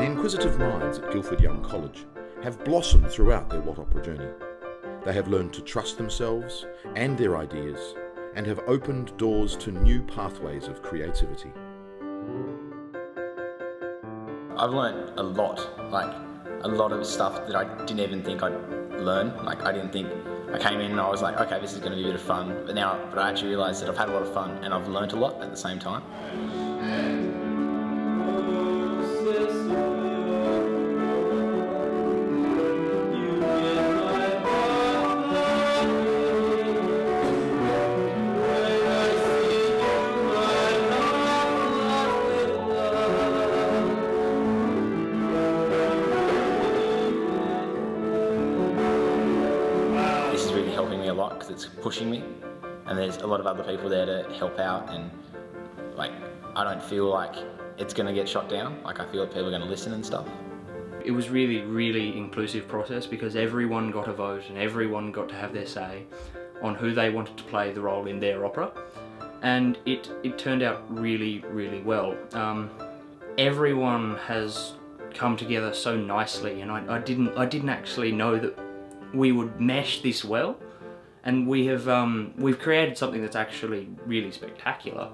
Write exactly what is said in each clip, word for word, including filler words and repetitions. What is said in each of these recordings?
The inquisitive minds at Guildford Young College have blossomed throughout their What Opera journey. They have learned to trust themselves and their ideas, and have opened doors to new pathways of creativity. I've learned a lot, like a lot of stuff that I didn't even think I'd learn. Like I didn't think, I came in and I was like, okay, this is going to be a bit of fun, but now, but I actually realised that I've had a lot of fun and I've learned a lot at the same time. Helping me a lot because it's pushing me, and there's a lot of other people there to help out, and like I don't feel like it's gonna get shot down. Like I feel like people are gonna listen and stuff. It was really really inclusive process because everyone got a vote and everyone got to have their say on who they wanted to play the role in their opera, and it, it turned out really really well. Um, everyone has come together so nicely, and I, I didn't I didn't actually know that we would mesh this well, and we have um, we've created something that's actually really spectacular.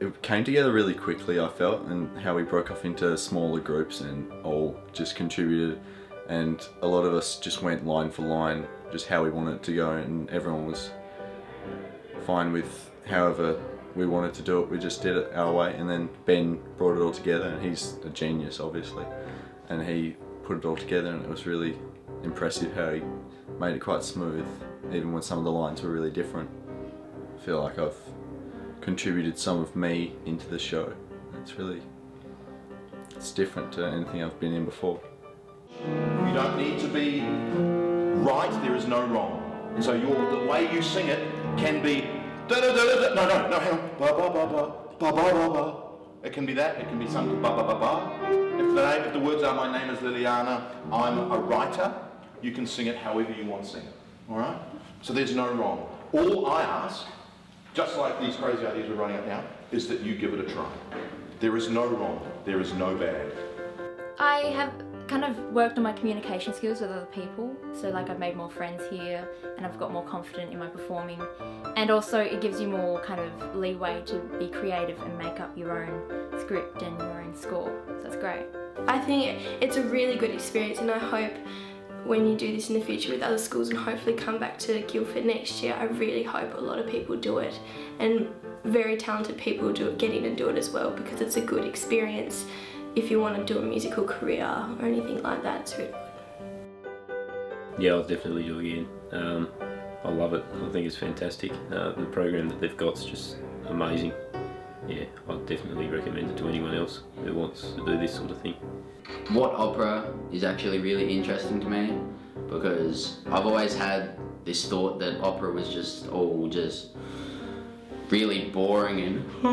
It came together really quickly, I felt, and how we broke off into smaller groups and all just contributed, and a lot of us just went line for line, just how we wanted it to go, and everyone was fine with however we wanted to do it. We just did it our way, and then Ben brought it all together, and he's a genius obviously, and he put it all together, and it was really impressive how he made it quite smooth, even when some of the lines were really different. I feel like I've contributed some of me into the show. It's really, it's different to anything I've been in before. You don't need to be right, there is no wrong. And so your, the way you sing it can be da da da da, no no no, hang on, ba ba ba ba, ba ba ba ba. It can be that, it can be something ba ba ba ba. If the, name, if the words are, my name is Liliana, I'm a writer, you can sing it however you want to sing it, all right? So there's no wrong. All I ask, just like these crazy ideas we're running out now, is that you give it a try. There is no wrong, there is no bad. I have kind of worked on my communication skills with other people, so like I've made more friends here, and I've got more confident in my performing, and also it gives you more kind of leeway to be creative and make up your own script and your own score. That's great. I think it's a really good experience, and I hope when you do this in the future with other schools and hopefully come back to Guildford next year, I really hope a lot of people do it, and very talented people do it, get in and do it as well, because it's a good experience if you want to do a musical career or anything like that. It's really good. Yeah, I'll definitely do it again. Um, I love it. I think it's fantastic. Uh, the program that they've got is just amazing. Yeah, I'd definitely recommend it to anyone else who wants to do this sort of thing. What Opera is actually really interesting to me, because I've always had this thought that opera was just all just really boring and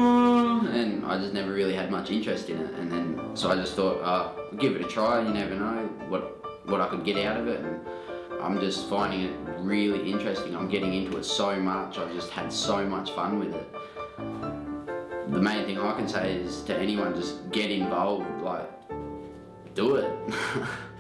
and I just never really had much interest in it, and then so I just thought, uh, give it a try, you never know what, what I could get out of it, and I'm just finding it really interesting. I'm getting into it so much, I've just had so much fun with it. The main thing I can say is to anyone, just get involved, like, do it.